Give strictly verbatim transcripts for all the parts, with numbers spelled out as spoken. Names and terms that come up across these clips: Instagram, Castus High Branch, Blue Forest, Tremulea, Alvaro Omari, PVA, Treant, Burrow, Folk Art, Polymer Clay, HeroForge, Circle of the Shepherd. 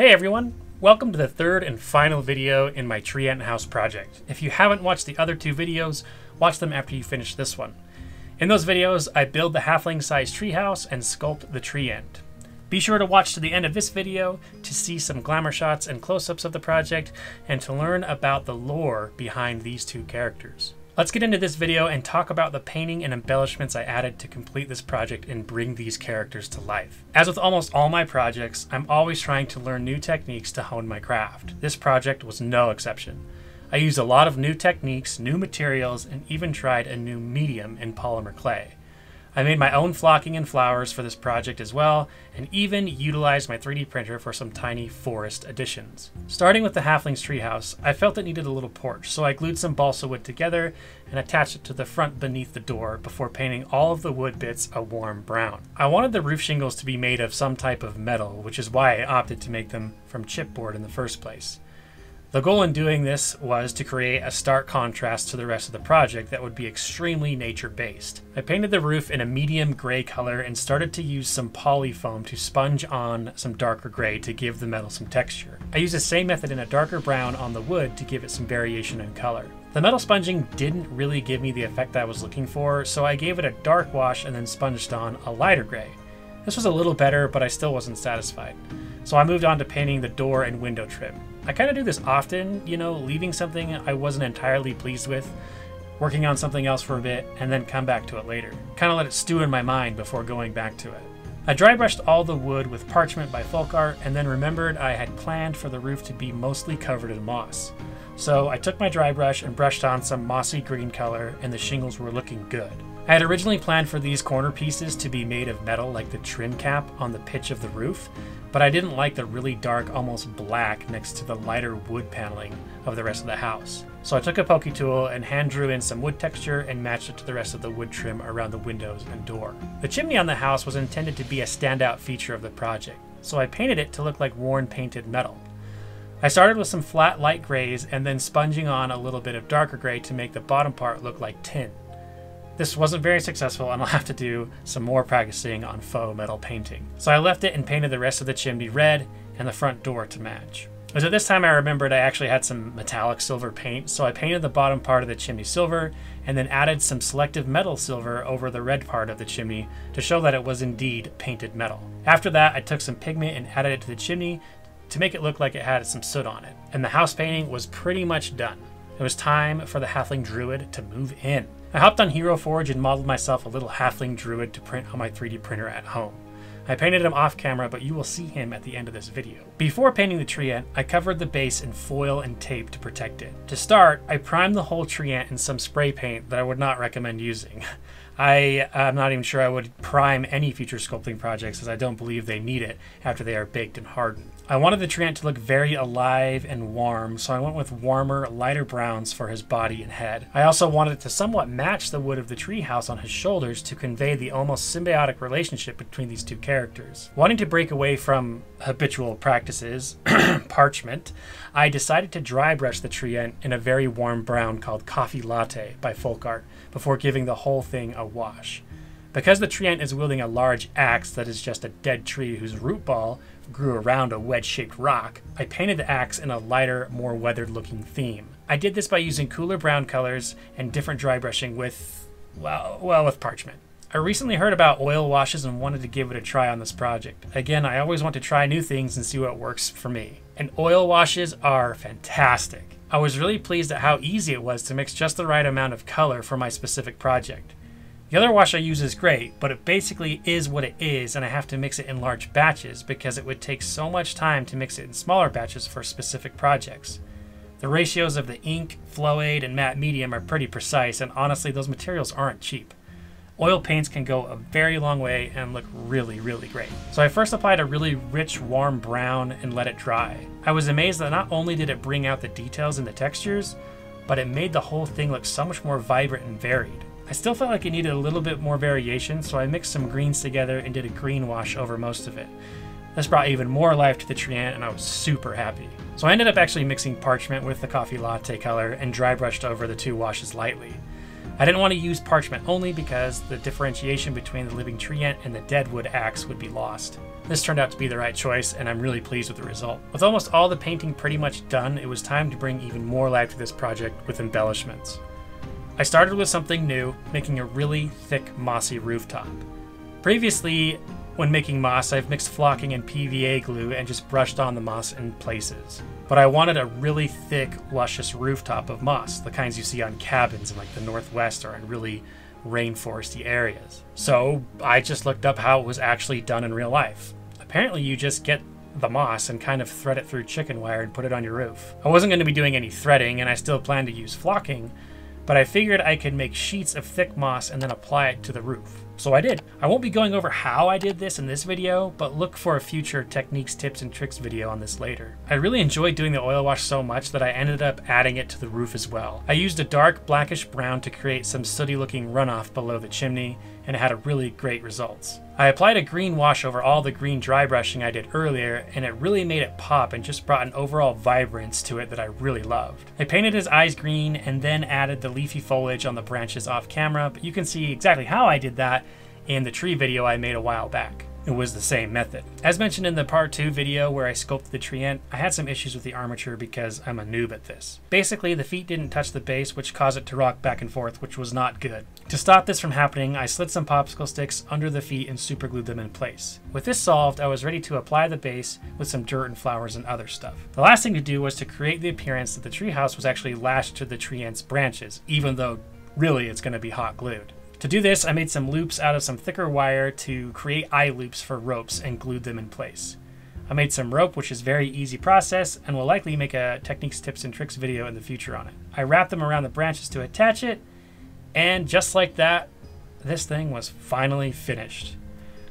Hey everyone! Welcome to the third and final video in my Treant house project. If you haven't watched the other two videos, watch them after you finish this one. In those videos, I build the halfling-sized treehouse and sculpt the Treant. Be sure to watch to the end of this video to see some glamour shots and close-ups of the project and to learn about the lore behind these two characters. Let's get into this video and talk about the painting and embellishments I added to complete this project and bring these characters to life. As with almost all my projects, I'm always trying to learn new techniques to hone my craft. This project was no exception. I used a lot of new techniques, new materials, and even tried a new medium in polymer clay. I made my own flocking and flowers for this project as well, and even utilized my three D printer for some tiny forest additions. Starting with the halfling's treehouse, I felt it needed a little porch, so I glued some balsa wood together and attached it to the front beneath the door before painting all of the wood bits a warm brown. I wanted the roof shingles to be made of some type of metal, which is why I opted to make them from chipboard in the first place. The goal in doing this was to create a stark contrast to the rest of the project that would be extremely nature-based. I painted the roof in a medium gray color and started to use some polyfoam to sponge on some darker gray to give the metal some texture. I used the same method in a darker brown on the wood to give it some variation in color. The metal sponging didn't really give me the effect I was looking for, so I gave it a dark wash and then sponged on a lighter gray. This was a little better, but I still wasn't satisfied. So I moved on to painting the door and window trim. I kind of do this often, you know, leaving something I wasn't entirely pleased with, working on something else for a bit, and then come back to it later. Kind of let it stew in my mind before going back to it. I dry brushed all the wood with parchment by Folk Art, and then remembered I had planned for the roof to be mostly covered in moss. So I took my dry brush and brushed on some mossy green color, and the shingles were looking good. I had originally planned for these corner pieces to be made of metal like the trim cap on the pitch of the roof, but I didn't like the really dark, almost black next to the lighter wood paneling of the rest of the house. So I took a poke tool and hand drew in some wood texture and matched it to the rest of the wood trim around the windows and door. The chimney on the house was intended to be a standout feature of the project, so I painted it to look like worn painted metal. I started with some flat light grays and then sponging on a little bit of darker gray to make the bottom part look like tin. This wasn't very successful, and I'll have to do some more practicing on faux metal painting. So I left it and painted the rest of the chimney red and the front door to match. It was at this time I remembered I actually had some metallic silver paint, so I painted the bottom part of the chimney silver and then added some selective metal silver over the red part of the chimney to show that it was indeed painted metal. After that, I took some pigment and added it to the chimney to make it look like it had some soot on it. And the house painting was pretty much done. It was time for the halfling druid to move in. I hopped on HeroForge and modeled myself a little halfling druid to print on my three D printer at home. I painted him off camera, but you will see him at the end of this video. Before painting the Treant, I covered the base in foil and tape to protect it. To start, I primed the whole Treant in some spray paint that I would not recommend using. I, I'm not even sure I would prime any future sculpting projects, as I don't believe they need it after they are baked and hardened. I wanted the Treant to look very alive and warm, so I went with warmer, lighter browns for his body and head. I also wanted it to somewhat match the wood of the treehouse on his shoulders to convey the almost symbiotic relationship between these two characters. Wanting to break away from habitual practices, parchment, I decided to dry brush the Treant in a very warm brown called Coffee Latte by Folk Art before giving the whole thing a wash. Because the Treant is wielding a large axe that is just a dead tree whose root ball grew around a wedge-shaped rock, I painted the axe in a lighter, more weathered-looking theme. I did this by using cooler brown colors and different dry brushing with, well, well, with parchment. I recently heard about oil washes and wanted to give it a try on this project. Again, I always want to try new things and see what works for me. And oil washes are fantastic. I was really pleased at how easy it was to mix just the right amount of color for my specific project. The other wash I use is great, but it basically is what it is, and I have to mix it in large batches because it would take so much time to mix it in smaller batches for specific projects. The ratios of the ink, flow aid, and matte medium are pretty precise, and honestly, those materials aren't cheap. Oil paints can go a very long way and look really, really great. So I first applied a really rich, warm brown and let it dry. I was amazed that not only did it bring out the details and the textures, but it made the whole thing look so much more vibrant and varied. I still felt like it needed a little bit more variation, so I mixed some greens together and did a green wash over most of it. This brought even more life to the Treant, and I was super happy. So I ended up actually mixing parchment with the Coffee Latte color and dry brushed over the two washes lightly. I didn't want to use parchment only because the differentiation between the living treant and the dead wood axe would be lost. This turned out to be the right choice, and I'm really pleased with the result. With almost all the painting pretty much done, it was time to bring even more life to this project with embellishments. I started with something new, making a really thick mossy rooftop. Previously, when making moss, I've mixed flocking and P V A glue and just brushed on the moss in places. But I wanted a really thick, luscious rooftop of moss, the kinds you see on cabins in like the Northwest or in really rainforesty areas. So I just looked up how it was actually done in real life. Apparently you just get the moss and kind of thread it through chicken wire and put it on your roof. I wasn't going to be doing any threading, and I still planned to use flocking, but I figured I could make sheets of thick moss and then apply it to the roof. So I did. I won't be going over how I did this in this video, but look for a future techniques, tips, and tricks video on this later. I really enjoyed doing the oil wash so much that I ended up adding it to the roof as well. I used a dark blackish brown to create some sooty looking runoff below the chimney, and it had a really great results. I applied a green wash over all the green dry brushing I did earlier, and it really made it pop and just brought an overall vibrance to it that I really loved. I painted his eyes green and then added the leafy foliage on the branches off camera, but you can see exactly how I did that in the tree video I made a while back. It was the same method. As mentioned in the part two video where I sculpted the treant, I had some issues with the armature because I'm a noob at this. Basically, the feet didn't touch the base, which caused it to rock back and forth, which was not good. To stop this from happening, I slid some popsicle sticks under the feet and superglued them in place. With this solved, I was ready to apply the base with some dirt and flowers and other stuff. The last thing to do was to create the appearance that the treehouse was actually lashed to the treant's branches, even though really it's going to be hot glued. To do this, I made some loops out of some thicker wire to create eye loops for ropes and glued them in place. I made some rope, which is a very easy process and will likely make a techniques, tips, and tricks video in the future on it. I wrapped them around the branches to attach it, and just like that, this thing was finally finished.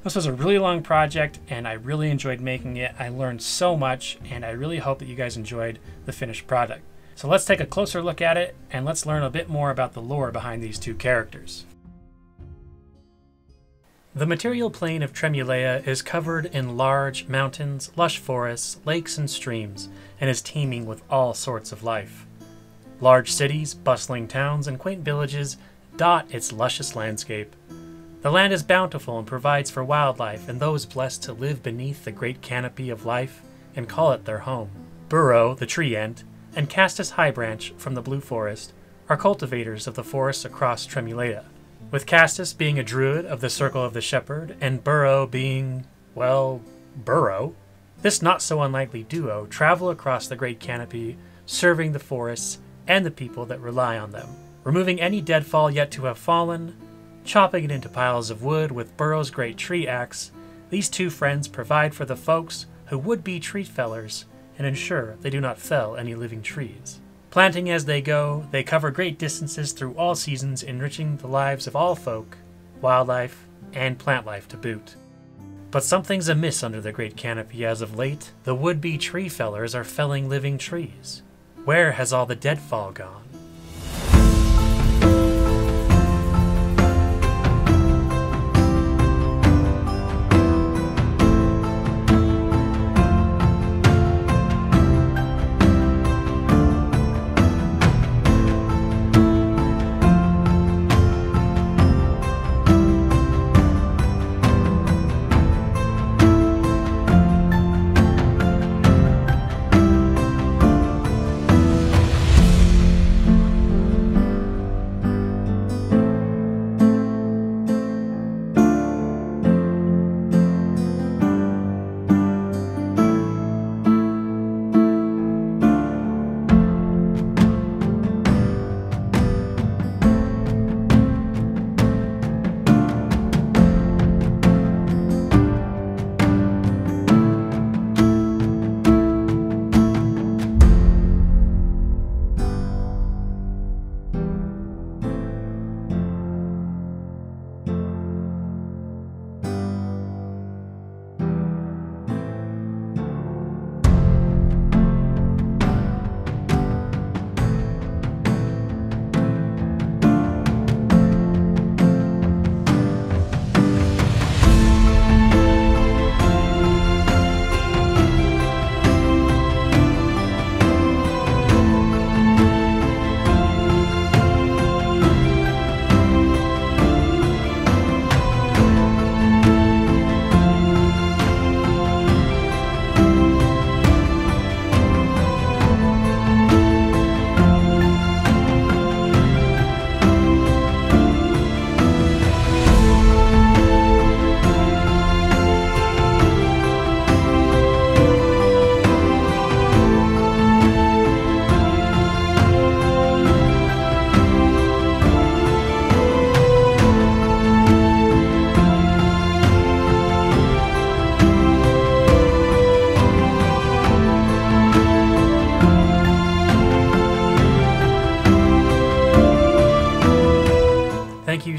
This was a really long project, and I really enjoyed making it. I learned so much, and I really hope that you guys enjoyed the finished product. So let's take a closer look at it, and let's learn a bit more about the lore behind these two characters. The material plane of Tremulea is covered in large mountains, lush forests, lakes, and streams, and is teeming with all sorts of life. Large cities, bustling towns, and quaint villages dot its luscious landscape. The land is bountiful and provides for wildlife and those blessed to live beneath the great canopy of life and call it their home. Burrow, the treant, and Castus High Branch from the Blue Forest are cultivators of the forests across Tremulea, with Castus being a druid of the Circle of the Shepherd, and Burrow being, well, Burrow. This not-so-unlikely duo travel across the great canopy, serving the forests and the people that rely on them, removing any deadfall yet to have fallen, chopping it into piles of wood with Burrow's great tree axe. These two friends provide for the folks who would be tree fellers and ensure they do not fell any living trees. Planting as they go, they cover great distances through all seasons, enriching the lives of all folk, wildlife, and plant life to boot. But something's amiss under the great canopy as of late. The would-be tree fellers are felling living trees. Where has all the deadfall gone?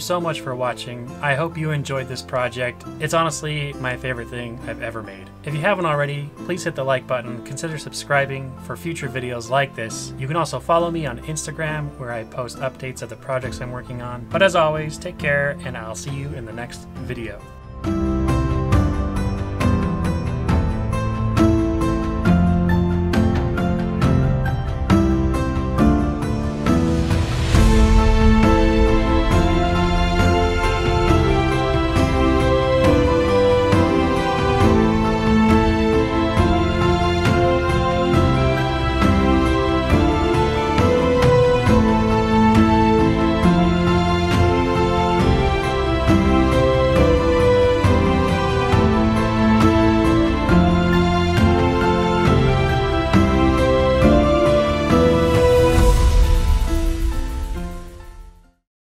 so much for watching. I hope you enjoyed this project. It's honestly my favorite thing I've ever made. If you haven't already, please hit the like button, consider subscribing for future videos like this. You can also follow me on Instagram where I post updates of the projects I'm working on. But as always, take care and I'll see you in the next video.